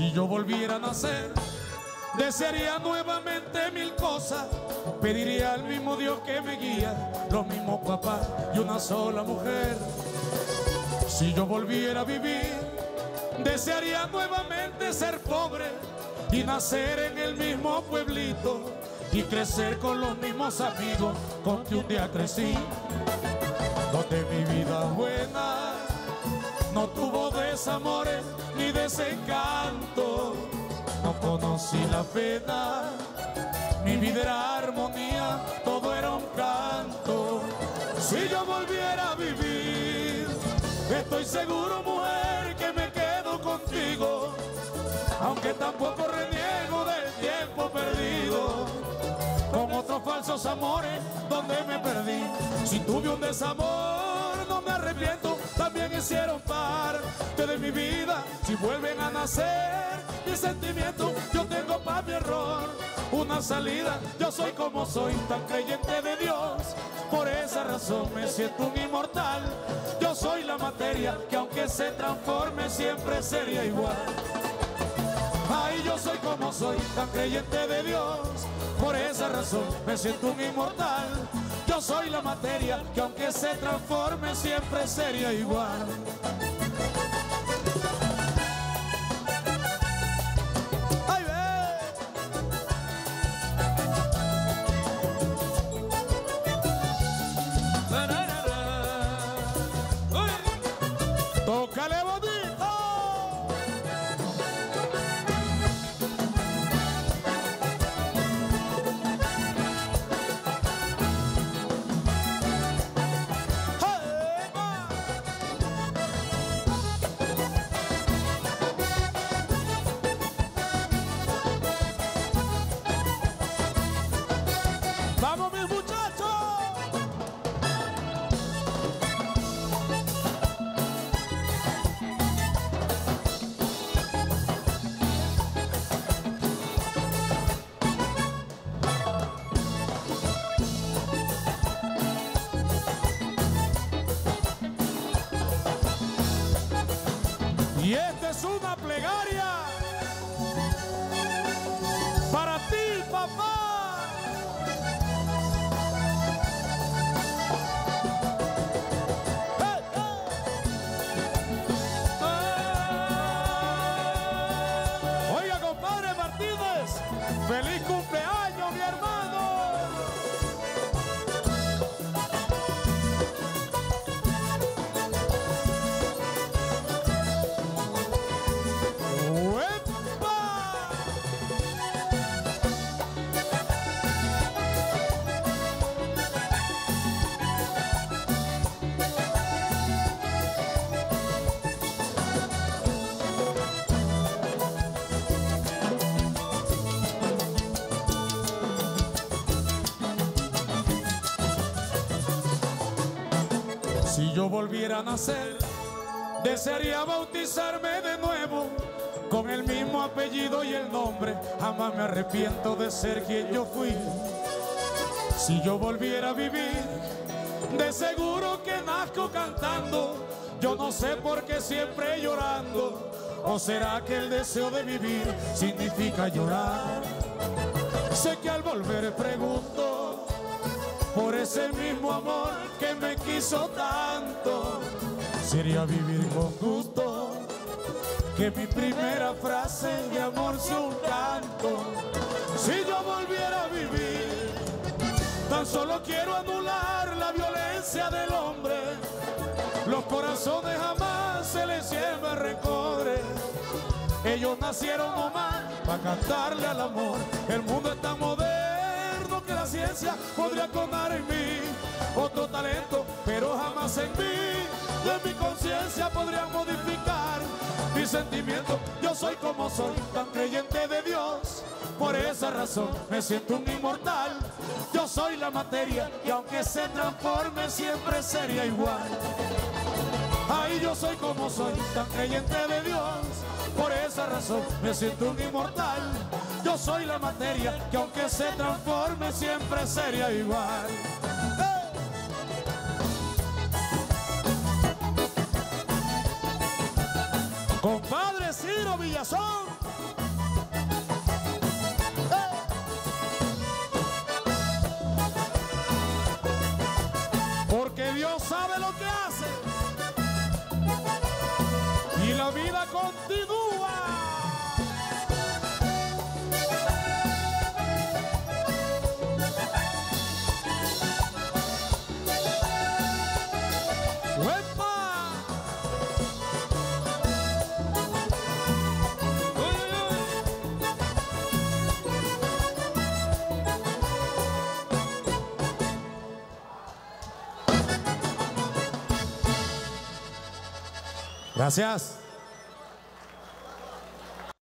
Si yo volviera a nacer, desearía nuevamente mil cosas. Pediría al mismo Dios que me guía, los mismos papás y una sola mujer. Si yo volviera a vivir, desearía nuevamente ser pobre y nacer en el mismo pueblito y crecer con los mismos amigos con que un día crecí. Donde mi vida buena no tuvo desamores ni desencanto, no conocí la pena, mi vida era armonía, todo era un canto. Si yo volviera a vivir, estoy seguro, mujer, que me quedo contigo, aunque tampoco reniego del tiempo perdido, con otros falsos amores donde me perdí. Si tuve un desamor, no me arrepiento, también hicieron parte de mi vida. Si vuelven a nacer mis sentimientos, yo tengo para mi error una salida. Yo soy como soy, tan creyente de Dios, por esa razón me siento un inmortal. Yo soy la materia que aunque se transforme siempre sería igual. Ay, yo soy como soy, tan creyente de Dios, por esa razón me siento un inmortal. Yo soy la materia que aunque se transforme siempre sería igual. ¡Ay, ve! ¡Tócale bonito! ¡Vamos, mis muchachos! Y esta es una plegaria para ti, papá. ¡Feliz cumpleaños, mi hermano! ¡Uepa! Si yo volviera a nacer, desearía bautizarme de nuevo con el mismo apellido y el nombre. Jamás me arrepiento de ser quien yo fui. Si yo volviera a vivir, de seguro que nazco cantando. Yo no sé por qué siempre llorando. ¿O será que el deseo de vivir significa llorar? Sé que al volver pregunto por ese mismo amor que me quiso tanto. Sería vivir con gusto que mi primera frase de amor sea un canto. Si yo volviera a vivir, tan solo quiero anular la violencia del hombre. Los corazones jamás se les sirve rencores. Ellos nacieron nomás para cantarle al amor. El mundo es tan moderno que la ciencia podría clonar en mí otro talento, pero jamás en mí, de mi conciencia podrían modificar mis sentimientos. Yo soy como soy, tan creyente de Dios, por esa razón me siento un inmortal. Yo soy la materia y aunque se transforme siempre sería igual. Ay, yo soy como soy, tan creyente de Dios, por esa razón me siento un inmortal. Yo soy la materia que aunque se transforme siempre sería igual. ¡Hey! Compadre Ciro Villazón. de lo que hace. Y la vida continúa. Gracias.